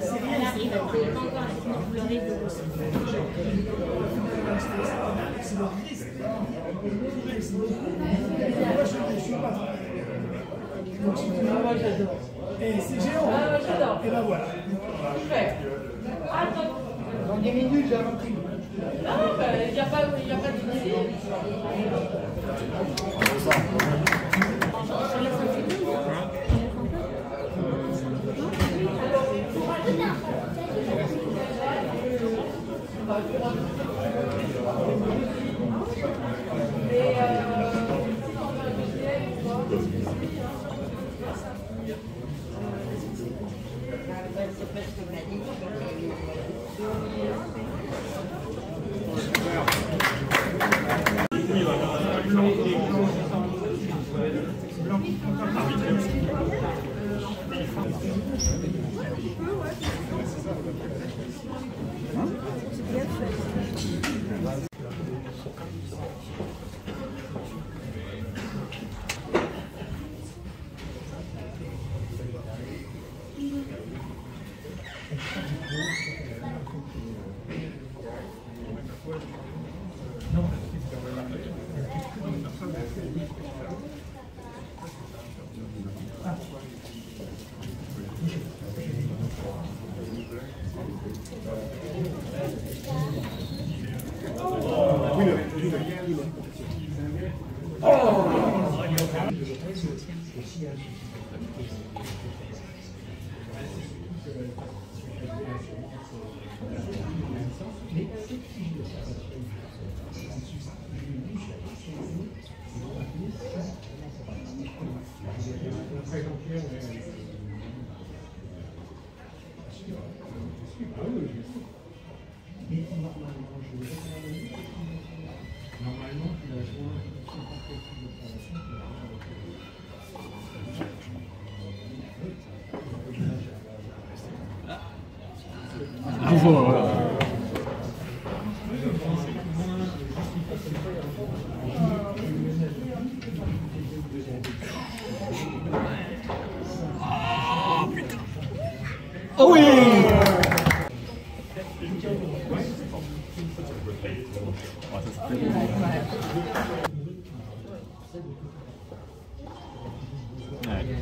Elle arrive à pleurer de j'adore. Et c'est géant. J'adore. Et ben voilà. Dans 10 minutes, j'ai un prix. Ah, il n'y a pas de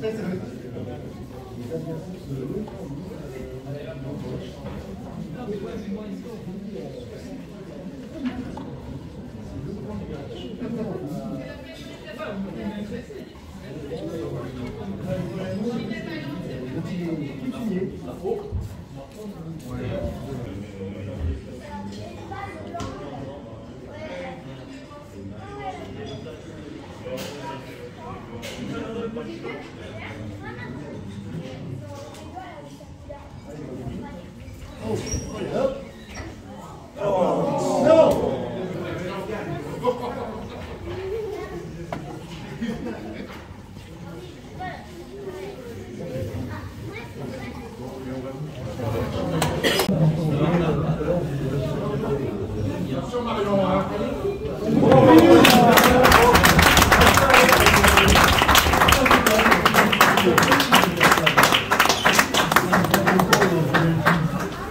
Thank you.